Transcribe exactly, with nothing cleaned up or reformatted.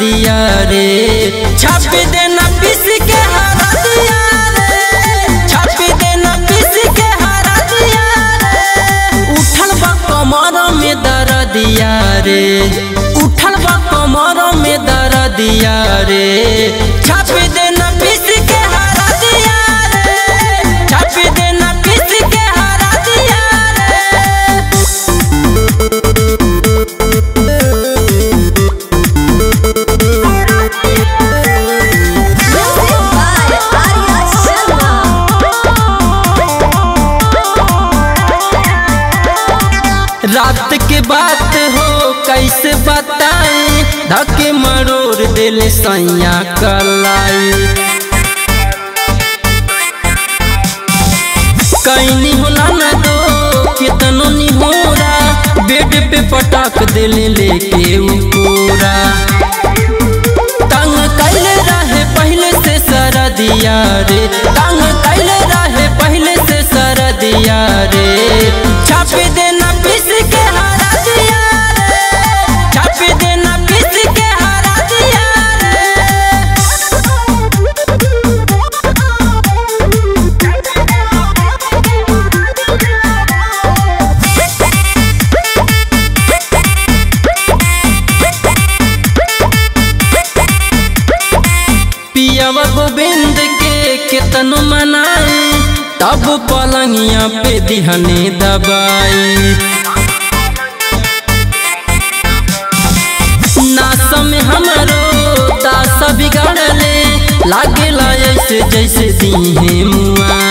नदिया रे छाप देना पिस के हरदिया रे, छाप देना पिस के हरदिया रे। उठल बा कमर में दरदिया रे, उठल बा कमर में दरदिया रे, छाप देना पिस के हरदिया रे, छाप देना पिस के हरदिया रे। रात के बात हो कैसे बताएं, धक्के मरोड़ दिल सैया कलाई। कहीं नहीं होला ना दो कितनो नहीं हो रहा, बेड पे पटाख दिल लेके उकोरा। तंग कैले रहे पहले से सरदिया रे, तंग कैले रहे पहले से सरदिया रे, छाप देना गोविंद के कितन मनाए, तब पलंगिया पे दिहने दबाई। नाश में हमारो दास बिगड़ले, लागेला ऐसे जैसे दीहे मुआ।